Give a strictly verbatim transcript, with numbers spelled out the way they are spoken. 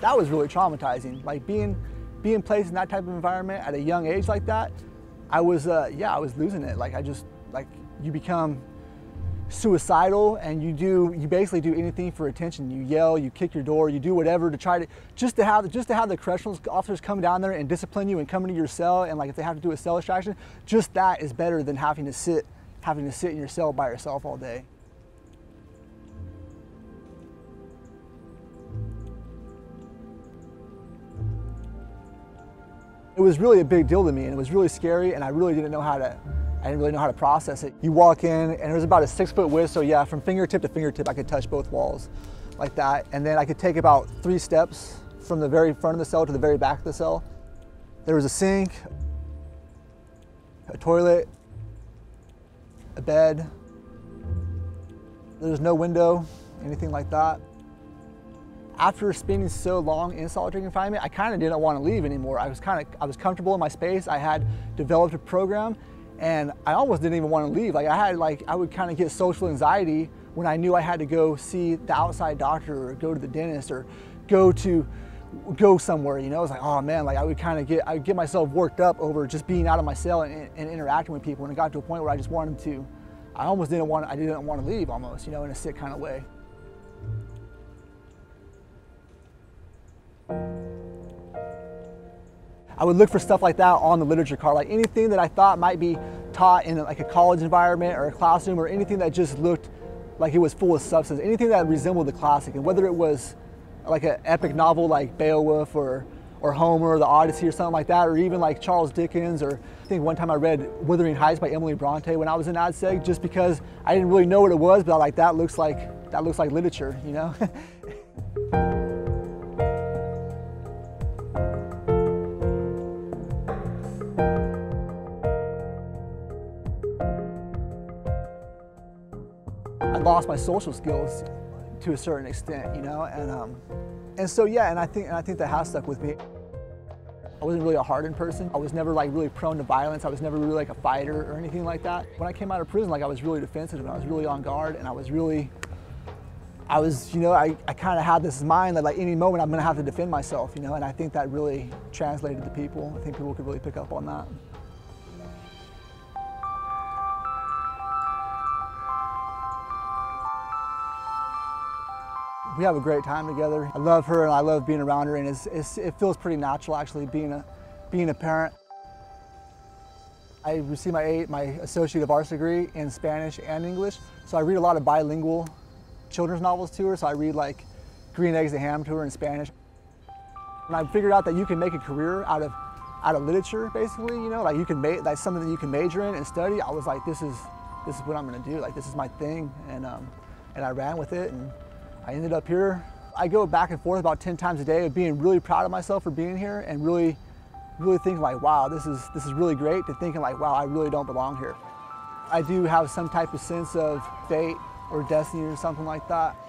That was really traumatizing. Like being, being placed in that type of environment at a young age like that, I was, uh, yeah, I was losing it. Like I just, like you become suicidal and you do, you basically do anything for attention. You yell, you kick your door, you do whatever to try to, just to have, just to have the correctional officers come down there and discipline you and come into your cell. And like if they have to do a cell extraction, just that is better than having to sit, having to sit in your cell by yourself all day. It was really a big deal to me, and it was really scary, and I really didn't know how to, I didn't really know how to process it. You walk in, and it was about a six foot width, so yeah, from fingertip to fingertip, I could touch both walls like that. And then I could take about three steps from the very front of the cell to the very back of the cell. There was a sink, a toilet, a bed. There was no window, anything like that. After spending so long in solitary confinement, I kind of didn't want to leave anymore. I was kind of, I was comfortable in my space. I had developed a program, and I almost didn't even want to leave. Like I had, like I would kind of get social anxiety when I knew I had to go see the outside doctor or go to the dentist or go to, go somewhere. You know, it's like, oh man, like I would kind of get, I would get myself worked up over just being out of my cell and, and interacting with people. And it got to a point where I just wanted to, I almost didn't want, I didn't want to leave almost, you know, in a sick kind of way. I would look for stuff like that on the literature card, like anything that I thought might be taught in like a college environment or a classroom, or anything that just looked like it was full of substance, anything that resembled the classic. And whether it was like an epic novel like Beowulf or, or Homer or the Odyssey or something like that, or even like Charles Dickens, or I think one time I read Wuthering Heights by Emily Bronte when I was in ADSEG, just because I didn't really know what it was, but I like, that looks like, that looks like literature, you know? Lost my social skills to a certain extent, you know, and um, and so yeah, and I think and I think that has stuck with me. I wasn't really a hardened person. I was never like really prone to violence. I was never really like a fighter or anything like that. When I came out of prison, like I was really defensive and I was really on guard, and I was really, I was, you know, I, I kind of had this mind that like any moment I'm going to have to defend myself, you know, and I think that really translated to people. I think people could really pick up on that. We have a great time together. I love her and I love being around her, and it's, it's, it feels pretty natural actually being a, being a parent. I received my, my Associate of Arts degree in Spanish and English, so I read a lot of bilingual children's novels to her, so I read like Green Eggs and Ham to her in Spanish. And I figured out that you can make a career out of, out of literature basically, you know, like you can make, that's something that you can major in and study. I was like, this is, this is what I'm gonna do, like this is my thing, and, um, and I ran with it. And I ended up here. I go back and forth about ten times a day of being really proud of myself for being here, and really, really thinking like, wow, this is, this is really great, to thinking like, wow, I really don't belong here. I do have some type of sense of fate or destiny or something like that.